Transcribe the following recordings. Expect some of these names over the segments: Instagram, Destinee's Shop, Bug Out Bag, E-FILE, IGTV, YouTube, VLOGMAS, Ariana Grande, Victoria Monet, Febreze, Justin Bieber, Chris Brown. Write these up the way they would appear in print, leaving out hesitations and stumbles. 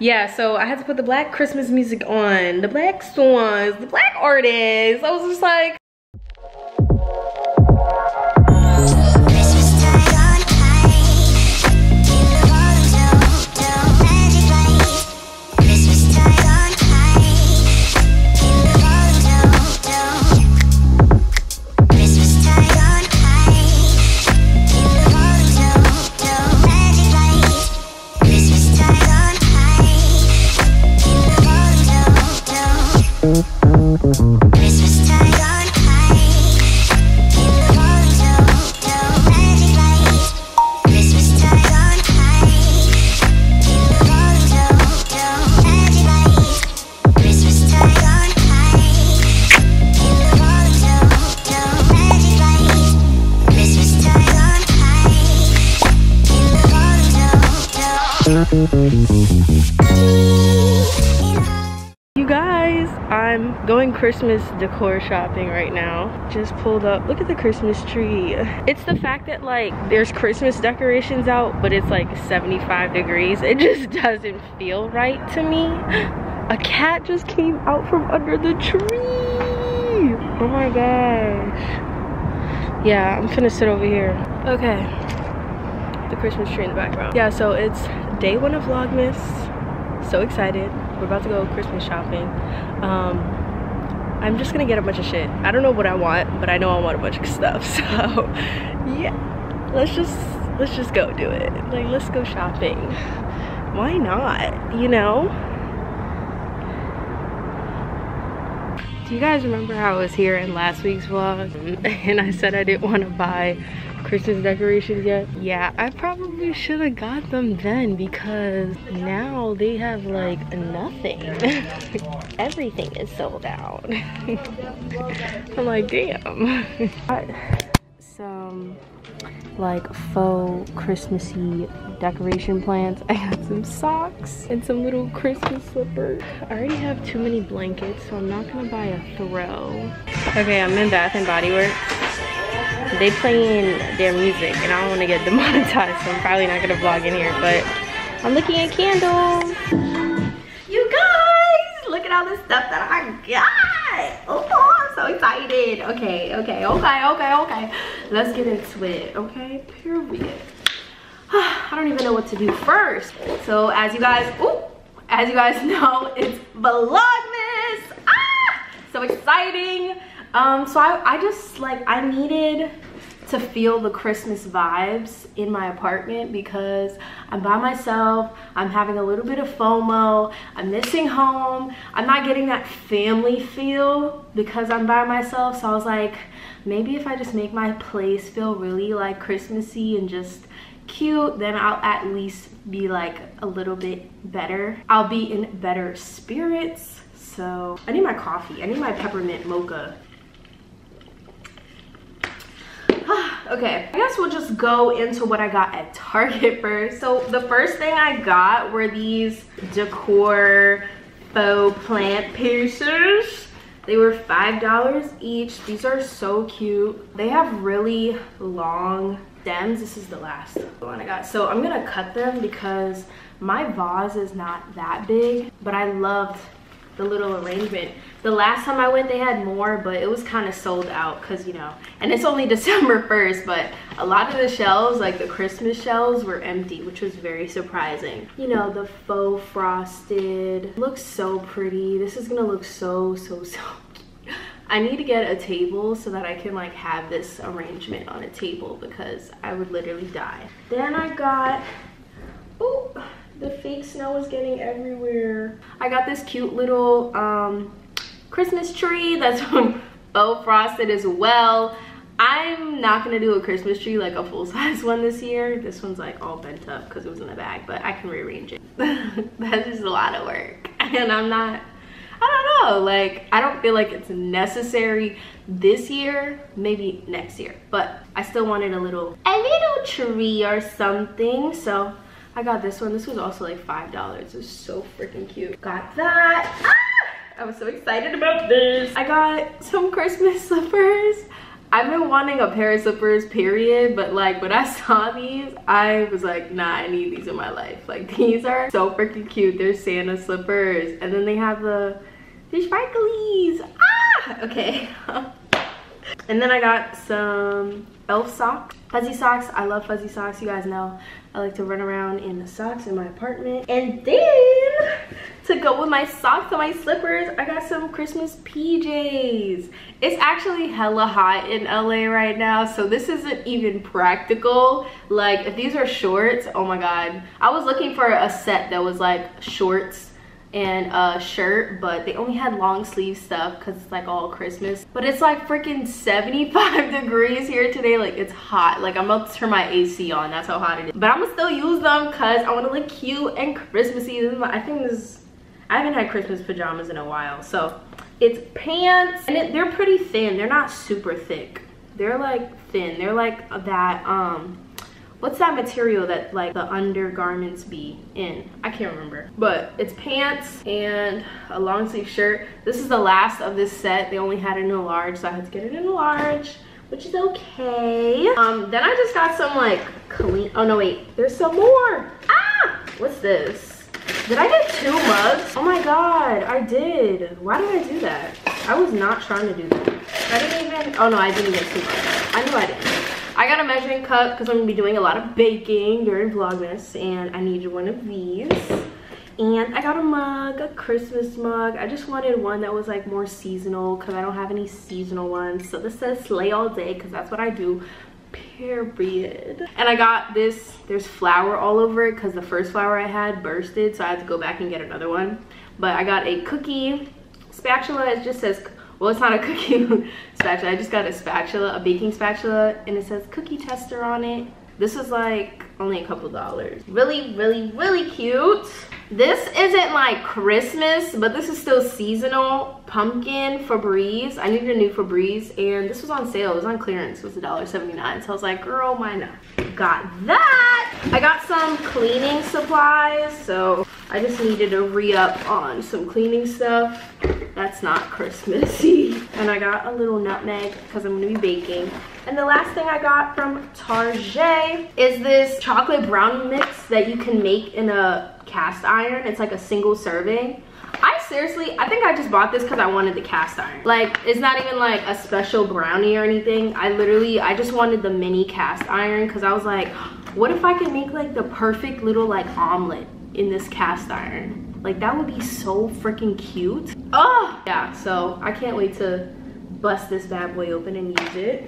Yeah, so I had to put the Black Christmas music on, the Black songs, the Black artists. I was just like, you guys, I'm going Christmas decor shopping right now. Just pulled up. Look at the Christmas tree. It's the fact that like there's Christmas decorations out, but it's like 75 degrees. It just doesn't feel right to me. A cat just came out from under the tree. Oh my gosh. Yeah, I'm gonna sit over here. Okay. The Christmas tree in the background. Yeah, so it's day one of Vlogmas. So excited. We're about to go Christmas shopping. I'm just gonna get a bunch of shit. I don't know what I want, but I know I want a bunch of stuff. So yeah, let's just go do it. Like, let's go shopping. Why not, you know? Do you guys remember how I was here in last week's vlog and I said I didn't want to buy Christmas decorations yet? Yeah, I probably should have got them then, because now they have like nothing. Everything is sold out. I'm like, damn. Got some like faux Christmassy decoration plants. I had some socks and some little Christmas slippers. I already have too many blankets, so I'm not gonna buy a throw. Okay, I'm in Bath and Body Works. They playing their music and I don't want to get demonetized, so I'm probably not gonna vlog in here, but I'm looking at candles. You guys, look at all the stuff that I got. Oh, I'm so excited. Okay, let's get into it. Okay, period. I don't even know what to do first. So as you guys know, it's Vlogmas. So exciting. So I just like, I needed to feel the Christmas vibes in my apartment because I'm by myself, I'm having a little bit of FOMO, I'm missing home, I'm not getting that family feel because I'm by myself. So I was like, maybe if I just make my place feel really like Christmassy and just cute, then I'll at least be like a little bit better. I'll be in better spirits. So I need my coffee, I need my peppermint mocha. Okay, I guess we'll just go into what I got at Target first. So the first thing I got were these decor faux plant pieces. They were $5 each. These are so cute. They have really long stems. This is the last one I got. So I'm gonna cut them because my vase is not that big, but I loved the little arrangement. The last time I went, they had more, but it was kind of sold out because, you know, and it's only December 1st, but a lot of the shelves, like the Christmas shelves, were empty, which was very surprising. You know, the faux frosted looks so pretty. This is gonna look so cute. I need to get a table so that I can like have this arrangement on a table because I would literally die. Then I got, ooh, the fake snow is getting everywhere. I got this cute little Christmas tree that's faux frosted as well. I'm not gonna do a Christmas tree, like a full-size one this year. This one's like all bent up because it was in a bag, but I can rearrange it. That's just a lot of work. And I don't know, like I don't feel like it's necessary this year, maybe next year. But I still wanted a little tree or something, so I got this one. This was also like $5. It was so freaking cute. Got that. I was so excited about this. I got some Christmas slippers. I've been wanting a pair of slippers, period, but like when I saw these, I was like, nah, I need these in my life. Like, these are so freaking cute. They're Santa slippers, and then they have the sparklies. Ah, okay. And then I got some elf socks, fuzzy socks. I love fuzzy socks, you guys know. I like to run around in the socks in my apartment. And then to go with my socks and my slippers, I got some Christmas PJs. It's actually hella hot in LA right now, so this isn't even practical. Like, if these are shorts, oh my god. I was looking for a set that was like shorts and a shirt, but they only had long sleeve stuff because it's like all Christmas. But it's like freaking 75 degrees here today. Like, it's hot. Like, I'm about to turn my AC on, that's how hot it is. But I'm gonna still use them because I want to look cute and Christmassy. I think I haven't had Christmas pajamas in a while. So it's pants, and they're pretty thin. They're not super thick, they're like thin. They're like that what's that material that like the undergarments be in? I can't remember. But it's pants and a long sleeve shirt. This is the last of this set. They only had it in a large, so I had to get it in a large, which is okay. Then I just got some like clean, oh no wait, there's some more. Ah, what's this? Did I get two mugs? Oh my god, I did. Why did I do that? I was not trying to do that. I didn't even, oh no, I didn't get two mugs. I knew I didn't. I got a measuring cup because I'm gonna be doing a lot of baking during Vlogmas, and I needed one of these. And I got a mug, a Christmas mug. I just wanted one that was like more seasonal because I don't have any seasonal ones. So this says slay all day because that's what I do, period. And I got this, there's flour all over it because the first flour I had bursted, so I had to go back and get another one. But I got a cookie spatula. It just says, well, it's not a cookie spatula. I just got a spatula, a baking spatula, and it says cookie tester on it. This was like only a couple dollars. Really, really, really cute. This isn't like Christmas, but this is still seasonal. Pumpkin Febreze. I needed a new Febreze, and this was on sale. It was on clearance. It was $1.79. So I was like, girl, why not? Got that. I got some cleaning supplies, so I just needed to re-up on some cleaning stuff that's not Christmassy. And I got a little nutmeg because I'm gonna be baking. And the last thing I got from Target is this chocolate brownie mix that you can make in a cast iron. It's like a single serving. I think I just bought this because I wanted the cast iron. Like, it's not even like a special brownie or anything. I just wanted the mini cast iron because I was like, what if I could make like the perfect little like omelet in this cast iron? Like, that would be so freaking cute. Oh yeah, so I can't wait to bust this bad boy open and use it.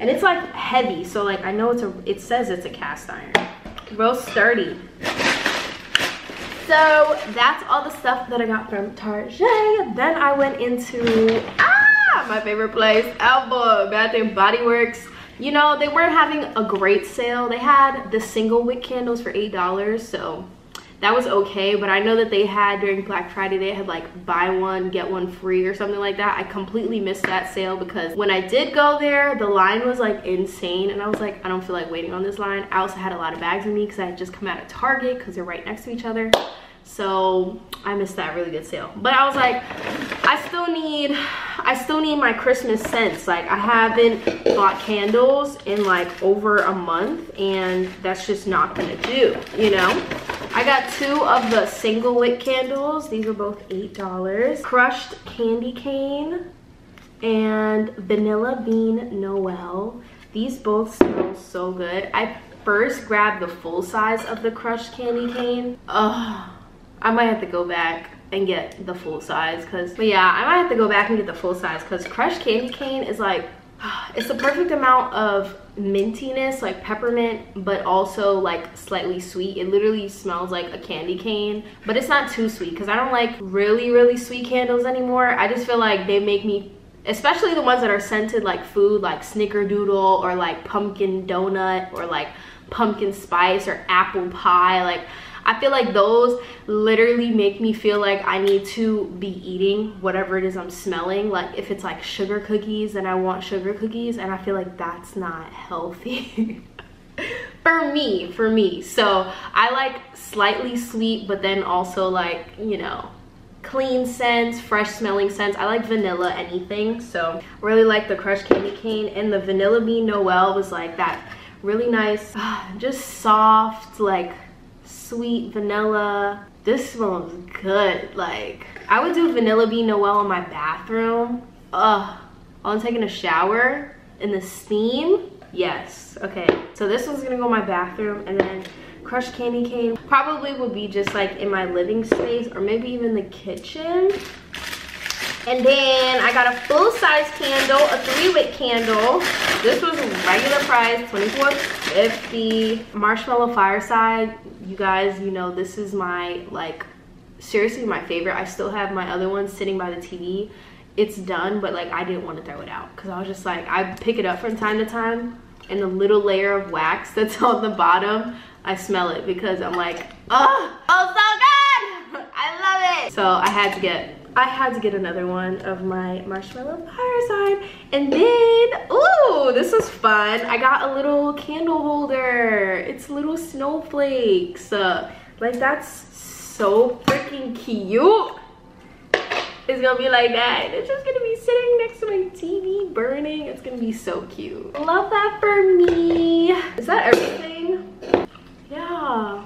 And it's like heavy, so like I know it says it's a cast iron. Real sturdy. So that's all the stuff that I got from Target. Then I went into my favorite place, Elba Bath & Body Works. You know, they weren't having a great sale. They had the single wick candles for $8, so that was okay. But I know that they had during Black Friday, they had like buy one get one free or something like that. I completely missed that sale because when I did go there, the line was like insane, and I was like, I don't feel like waiting on this line. I also had a lot of bags in me because I had just come out of Target because they're right next to each other. So I missed that really good sale. But I was like, I still need my Christmas scents. Like, I haven't bought candles in like over a month, and that's just not gonna do, you know. I got two of the single wick candles. These were both $8. Crushed Candy Cane and Vanilla Bean Noel. These both smell so good. I first grabbed the full size of the Crushed Candy Cane. Oh, I might have to go back and get the full size because Crushed Candy Cane is like, it's the perfect amount of mintiness, like peppermint, but also like slightly sweet. It literally smells like a candy cane, but it's not too sweet because I don't like really, really sweet candles anymore. I just feel like they make me, especially the ones that are scented like food, like snickerdoodle or like pumpkin donut or like pumpkin spice or apple pie. Like, I feel like those literally make me feel like I need to be eating whatever it is I'm smelling. Like, if it's like sugar cookies, then I want sugar cookies, and I feel like that's not healthy for me. So I like slightly sweet, but then also like, you know, clean scents, fresh smelling scents. I like vanilla anything, so really like the crushed candy cane, and the vanilla bean Noel was like that really nice, just soft, like sweet vanilla. This one was good. Like, I would do vanilla bean Noel in my bathroom. Ugh, I'm taking a shower in the steam. Yes. Okay, so this one's gonna go in my bathroom, and then crushed candy cane probably would be just like in my living space, or maybe even the kitchen. And then I got a full-size candle, a 3-wick candle. This was regular price, $24.50. Marshmallow Fireside. You guys, you know this is my, like, seriously my favorite. I still have my other one sitting by the TV. It's done, but like I didn't want to throw it out because I was just like, I pick it up from time to time, and the little layer of wax that's on the bottom, I smell it because I'm like, oh, so good! I love it. So I had to get another one of my Marshmallow Fireside. And then, ooh, this is fun. I got a little candle holder. It's little snowflakes. Like, that's so freaking cute. It's gonna be like that. It's just gonna be sitting next to my TV burning. It's gonna be so cute. Love that for me. Is that everything? Yeah.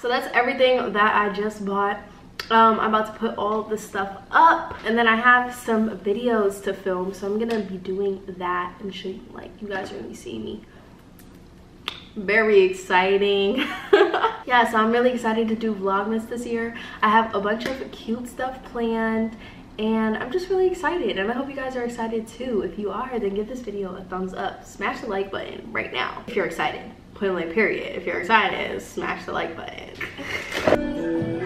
So that's everything that I just bought. I'm about to put all the stuff up, and then I have some videos to film, so I'm gonna be doing that and show you. Like, you guys are gonna be seeing me. Very exciting. Yeah, so I'm really excited to do Vlogmas this year. I have a bunch of cute stuff planned, and I'm just really excited, and I hope you guys are excited too. If you are, then give this video a thumbs up, smash the like button right now if you're excited, put in like period. If you're excited, smash the like button.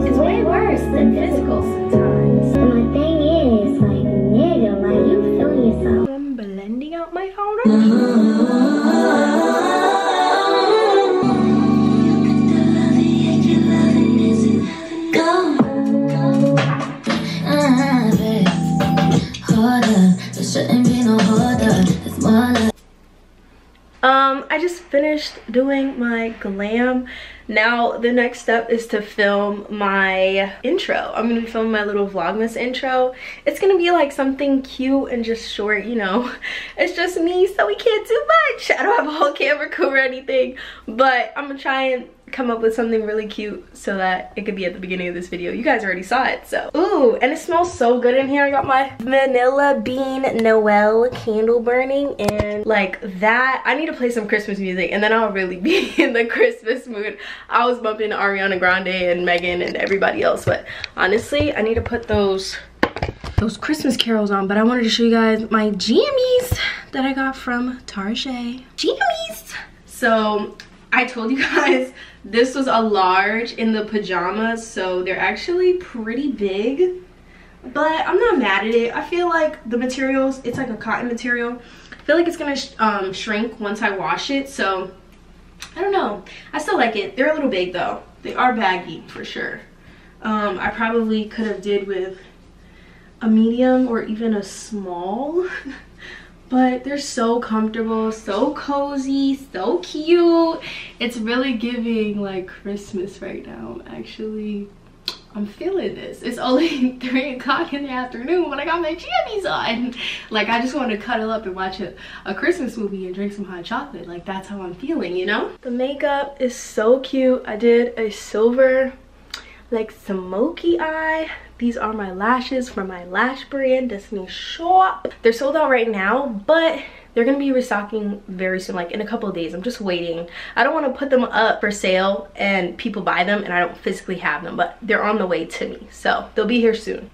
It's way worse than physical sometimes. And my thing is, like, nigga, why you feeling yourself? I'm blending out my powder. I just finished doing my glam. Now the next step is to film my intro. I'm gonna be filming my little Vlogmas intro. It's gonna be like something cute and just short, you know. It's just me, so we can't do much. I don't have a whole camera crew or anything, but I'm gonna try and come up with something really cute so that it could be at the beginning of this video. You guys already saw it, so. Ooh, and it smells so good in here. I got my vanilla bean Noel candle burning, and like that, I need to play some Christmas music, and then I'll really be in the Christmas mood. I was bumping Ariana Grande and Megan and everybody else, but honestly, I need to put those Christmas carols on. But I wanted to show you guys my jammies that I got from Target. Jammies! So, I told you guys this was a large in the pajamas, so they're actually pretty big, but I'm not mad at it. I feel like the materials, it's like a cotton material. I feel like it's gonna shrink once I wash it, so I don't know. I still like it. They're a little big though. They are baggy for sure. I probably could have did with a medium or even a small. But they're so comfortable, so cozy, so cute. It's really giving like Christmas right now. Actually, I'm feeling this. It's only 3 o'clock in the afternoon when I got my jammies on. Like, I just want to cuddle up and watch a Christmas movie and drink some hot chocolate. Like, that's how I'm feeling, you know? The makeup is so cute. I did a silver, like, smoky eye. These are my lashes from my lash brand, Destinee's Shop. They're sold out right now, but they're gonna be restocking very soon, like in a couple of days. I'm just waiting. I don't wanna put them up for sale and people buy them and I don't physically have them, but they're on the way to me. So they'll be here soon.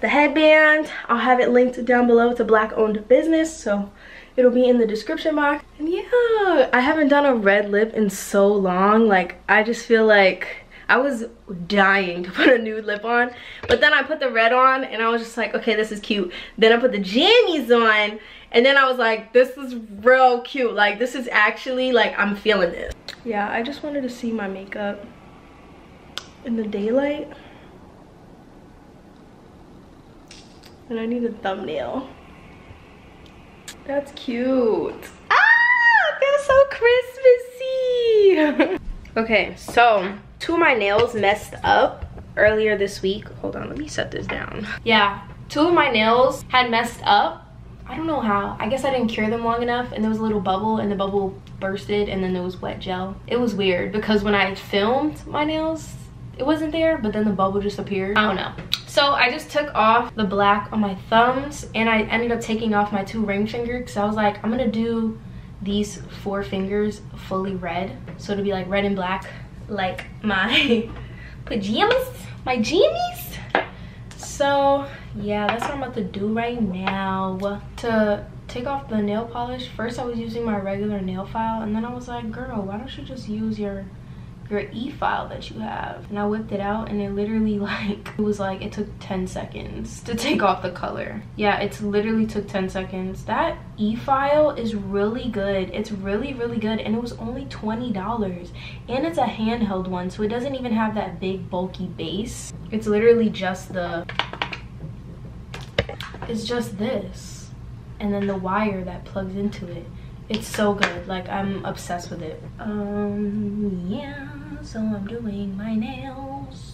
The headband, I'll have it linked down below. It's a Black-owned business, so it'll be in the description box. And yeah, I haven't done a red lip in so long. Like, I just feel like I was dying to put a nude lip on, but then I put the red on and I was just like, okay, this is cute. Then I put the jammies on and then I was like, this is real cute. Like, this is actually, like, I'm feeling this. Yeah, I just wanted to see my makeup in the daylight. And I need a thumbnail. That's cute. Ah, it feels so Christmassy. Okay, so two of my nails messed up earlier this week. Hold on, let me set this down. Yeah, two of my nails had messed up. I don't know how. I guess I didn't cure them long enough and there was a little bubble and the bubble bursted and then there was wet gel. It was weird because when I filmed my nails, it wasn't there, but then the bubble just appeared. I don't know. So I just took off the black on my thumbs and I ended up taking off my two ring fingers because I was like, I'm gonna do these four fingers fully red. So it'll be like red and black, like my pajamas, my jammies. So yeah, that's what I'm about to do right now. To take off the nail polish, first I was using my regular nail file and then I was like, girl, why don't you just use your e-file that you have? And I whipped it out and it literally, like, it was like, it took 10 seconds to take off the color. Yeah, it's literally took 10 seconds. That e-file is really good. It's really good, and it was only $20, and it's a handheld one, so it doesn't even have that big bulky base. It's literally just the, it's just this and then the wire that plugs into it. It's so good, like, I'm obsessed with it. Yeah, so I'm doing my nails.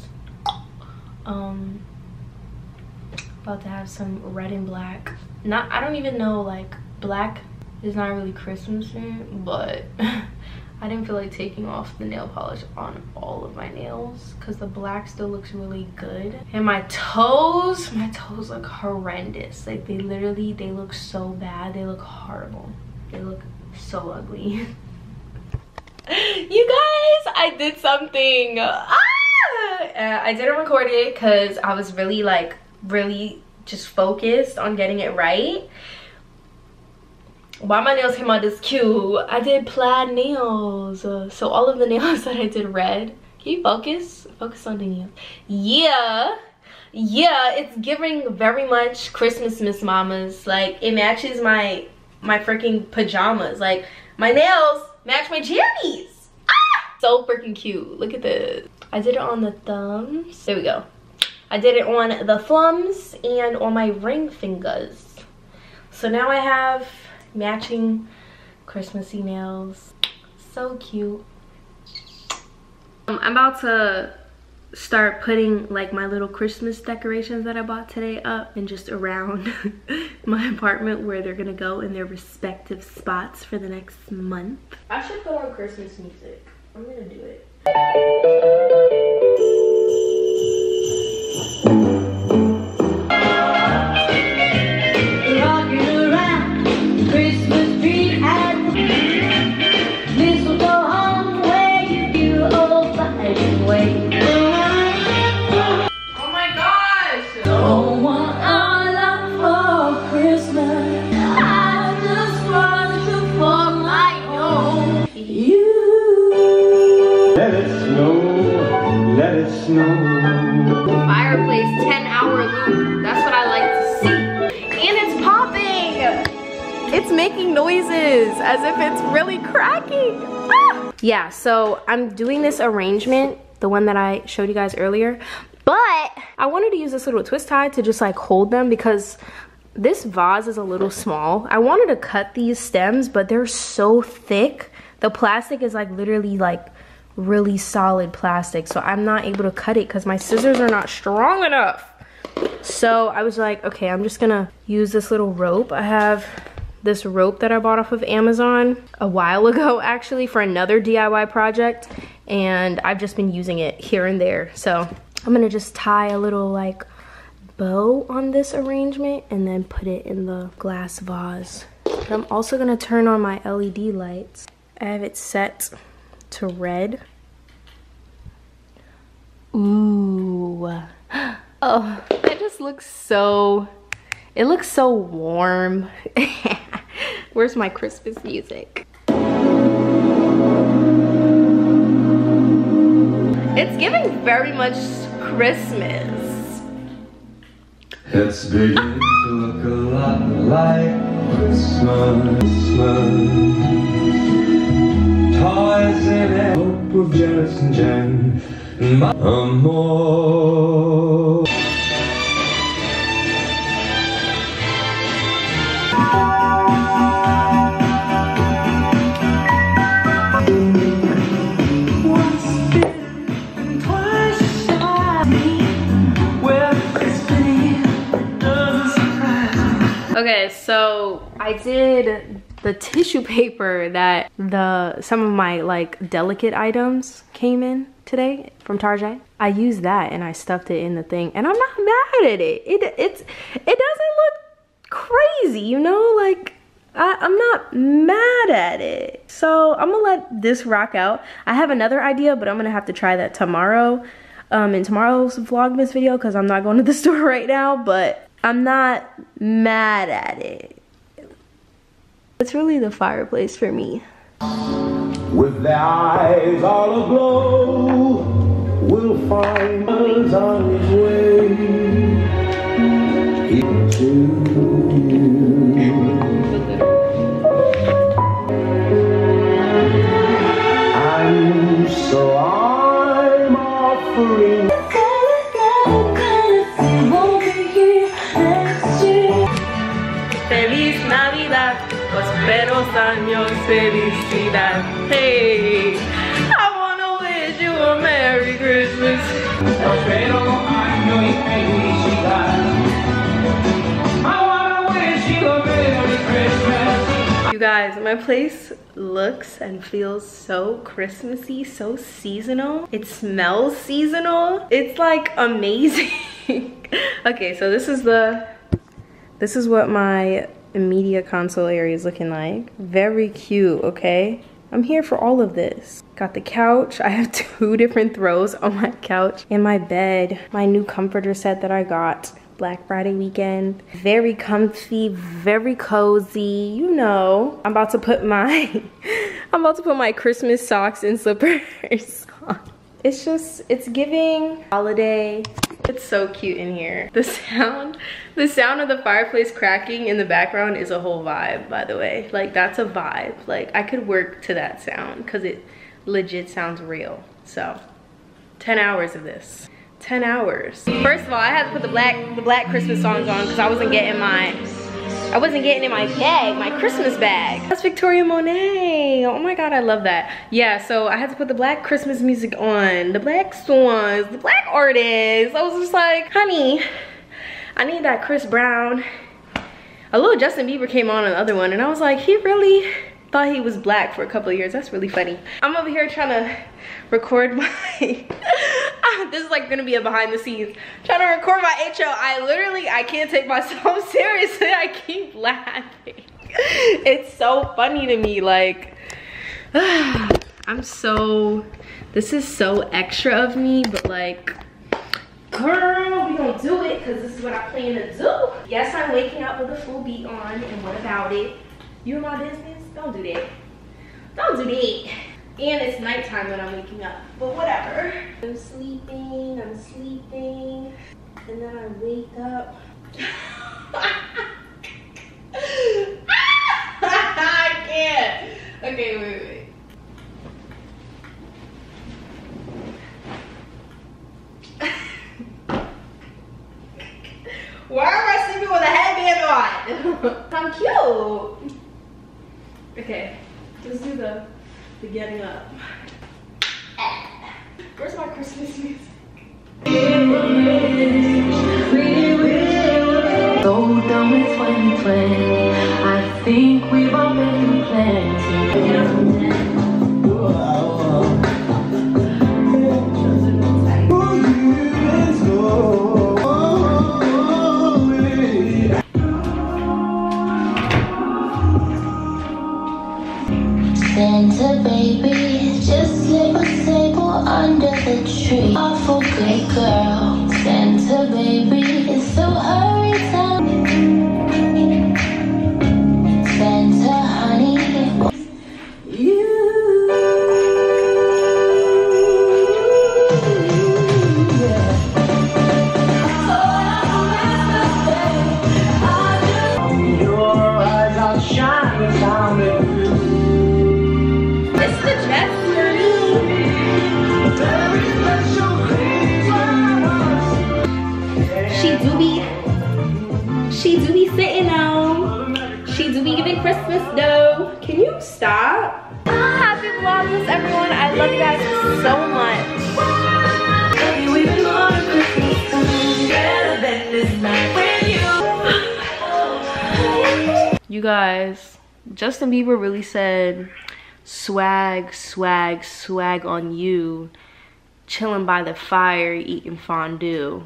About to have some red and black. Not, I don't even know, like, black is not really Christmassy, but I didn't feel like taking off the nail polish on all of my nails because the black still looks really good. And my toes look horrendous. Like, they literally, they look so bad, they look horrible. They look so ugly. You guys, I did something. I didn't record it because I was really, like, just focused on getting it right. Why my nails came out this cute? I did plaid nails. So all of the nails that I did red. Can you focus? Focus on the nails. Yeah. Yeah, it's giving very much Christmas Miss Mamas. Like, it matches my freaking pajamas. Like, my nails match my jammies. Ah! So freaking cute. Look at this. I did it on the thumbs. There we go. I did it on the thumbs and on my ring fingers. So now I have matching Christmassy nails. So cute. I'm about to start putting, like, my little Christmas decorations that I bought today up and just around my apartment where they're gonna go in their respective spots for the next month. I should go on Christmas music. I'm gonna do it. Fireplace 10-hour loop. That's what I like to see. And it's popping. It's making noises as if it's really cracking. Ah! Yeah, so I'm doing this arrangement, the one that I showed you guys earlier. But I wanted to use this little twist tie to just, like, hold them because this vase is a little small. I wanted to cut these stems, but they're so thick. The plastic is, like, literally, like, really solid plastic, so I'm not able to cut it because my scissors are not strong enough. So I was like, okay, I'm just gonna use this little rope. I have this rope that I bought off of Amazon a while ago, actually, for another DIY project, and I've just been using it here and there. So I'm gonna just tie a little, like, bow on this arrangement and then put it in the glass vase. But I'm also gonna turn on my LED lights. I have it set to red. Ooh. Oh, that just looks so, it looks so warm. Where's my Christmas music? It's giving very much Christmas. It's beginning to look a lot like Christmas. Toys in it. Hope of Janice and Jen and my amor. Once so I did the tissue paper that some of my like delicate items came in today from Target. I used that and I stuffed it in the thing, and I'm not mad at it. It doesn't look crazy, you know, like I'm not mad at it. So I'm gonna let this rock out. I have another idea, but I'm gonna have to try that tomorrow, in tomorrow's Vlogmas video, because I'm not going to the store right now. But I'm not mad at it. It's really the fireplace for me. With their eyes all aglow, we'll find us on his way into you. And so I'm offering. Feliz Navidad, prosperos años, felicidad. Hey, I wanna wish you a Merry Christmas. Prosperos años y felicidad. I wanna wish you a Merry Christmas. You guys, my place looks and feels so Christmassy, so seasonal. It smells seasonal. It's like amazing. Okay, so this is the... This is what my media console area is looking like. Very cute, okay? I'm here for all of this. Got the couch. I have two different throws on my couch. And my bed. My new comforter set that I got Black Friday weekend. Very comfy, very cozy, you know. I'm about to put my Christmas socks and slippers on. It's just, it's giving holiday. It's so cute in here. The sound of the fireplace cracking in the background is a whole vibe, by the way. Like, that's a vibe. Like, I could work to that sound because it legit sounds real. So, 10 hours of this. 10 hours. First of all, I had to put the black Christmas songs on because I wasn't getting in my bag, my Christmas bag. That's Victoria Monet. Oh my God, I love that. Yeah, so I had to put the black Christmas music on, the black songs, the black artists. I was just like, honey, I need that Chris Brown. A little Justin Bieber came on the other one, and I was like, he really thought he was black for a couple of years. That's really funny. I'm over here trying to record my... This is like gonna be a behind the scenes. Trying to record my HO. I can't take myself seriously. I keep laughing. It's so funny to me. Like, I'm so... This is so extra of me, but like... Girl, we gonna do it because this is what I plan to do. Yes, I'm waking up with a full beat on, and what about it? You're my business? Don't do that. Don't do that. And it's nighttime when I'm waking up, but whatever. I'm sleeping, and then I wake up. I can't. Okay, wait. Why am I sleeping with a headband on? I'm cute. Okay, let's do the getting up. Where's my Christmas music? Go down with funny plans. I think we've all been plans. Santa baby, just slip a sable under the tree. Awful good girl, Santa baby, it's so hurry time. Santa honey, you. Your eyes are shining down the blue. She do be sitting on. She do be giving Christmas dough. Can you stop? Happy Vlogmas, everyone. I love you guys so much. Hey, we've been on Christmas. Better than this night when you. You guys, Justin Bieber really said swag, swag, swag on you, chilling by the fire, eating fondue.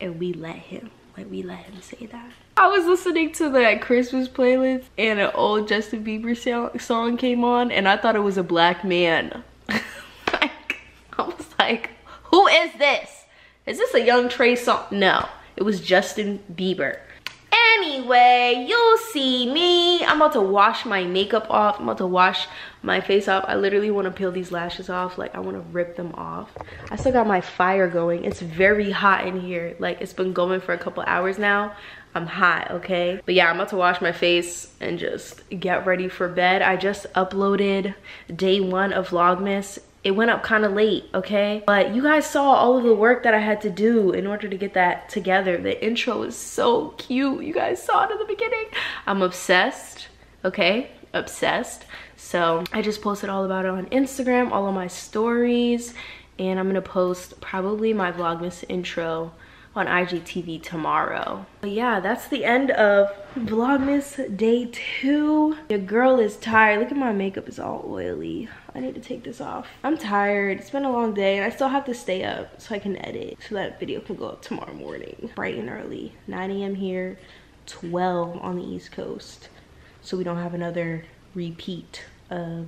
And we let him, like, we let him say that. I was listening to that Christmas playlist and an old Justin Bieber song came on, and I thought it was a black man. Like, I was like, who is this? Is this a Young Trey song? No, it was Justin Bieber. Anyway, you'll see me. I'm about to wash my makeup off. I'm about to wash my face off. I literally want to peel these lashes off. Like, I want to rip them off. I still got my fire going. It's very hot in here. Like, it's been going for a couple hours now. I'm hot, okay? But yeah, I'm about to wash my face and just get ready for bed. I just uploaded day one of Vlogmas. It went up kind of late, okay? But you guys saw all of the work that I had to do in order to get that together. The intro is so cute. You guys saw it in the beginning. I'm obsessed, okay? Obsessed. So I just posted all about it on Instagram, all of my stories, and I'm gonna post probably my Vlogmas intro on IGTV tomorrow. But yeah, that's the end of Vlogmas day two. Your girl is tired. Look at my makeup, it's all oily. I need to take this off. I'm tired. It's been a long day and I still have to stay up so I can edit so that video can go up tomorrow morning. Bright and early. 9 a.m. here, 12 on the East Coast. So we don't have another repeat of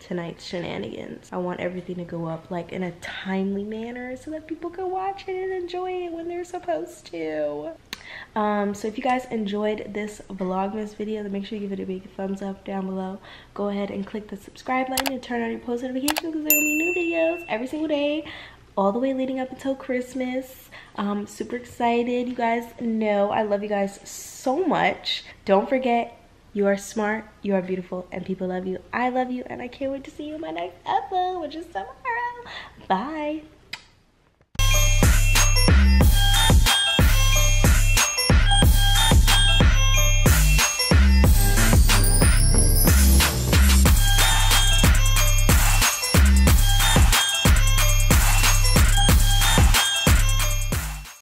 tonight's shenanigans. I want everything to go up like in a timely manner so that people can watch it and enjoy it when they're supposed to. So if you guys enjoyed this Vlogmas video, then make sure you give it a big thumbs up down below. Go ahead and click the subscribe button and turn on your post notifications because there will be new videos every single day all the way leading up until Christmas. I'm super excited. You guys know I love you guys so much. Don't forget, you are smart, you are beautiful, and people love you. I love you, and I can't wait to see you in my next episode, which is tomorrow. Bye.